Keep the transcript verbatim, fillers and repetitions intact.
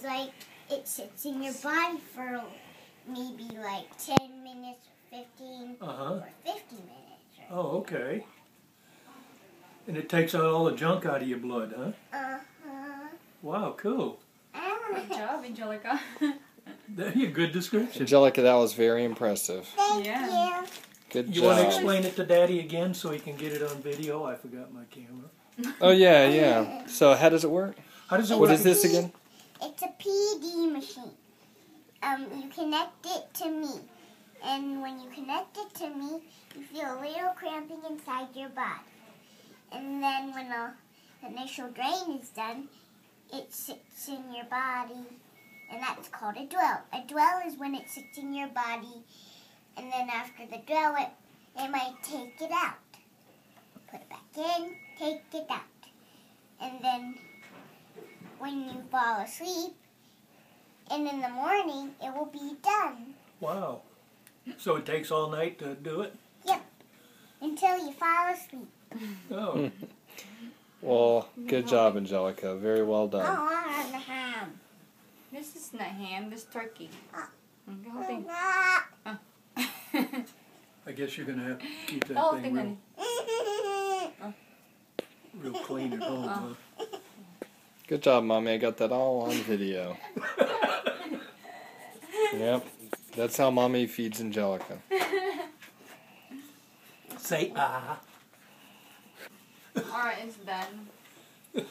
is like it sits in your body for maybe like ten minutes or fifteen uh-huh. or fifty minutes. Or oh, okay. And it takes out all the junk out of your blood, huh? Uh-huh. Wow, cool. Good job, Angelica. That'd be a good description. Angelica, that was very impressive. Thank yeah. you. Good you job. You want to explain it to Daddy again so he can get it on video? I forgot my camera. Oh, yeah, yeah. So how does it work? How does it it's work? What is this again? It's a P D machine. Um, you connect it to me. And when you connect it to me, you feel a little cramping inside your body. And then when the initial drain is done, it sits in your body, and that's called a dwell. A dwell is when it sits in your body, and then after the dwell, it, they might take it out. Put it back in, take it out. And then when you fall asleep, and in the morning, it will be done. Wow. So it takes all night to do it? Yep. Until you fall asleep. Oh. Well, good job, Angelica. Very well done. Oh, I have the ham. This is not ham. This is turkey. Uh, the whole thing. Uh. I guess you're going to have to keep that oh, thing real, uh. real clean at home. Uh. Huh? Good job, Mommy. I got that all on video. Yep. That's how Mommy feeds Angelica. Say ah. Alright, it's done.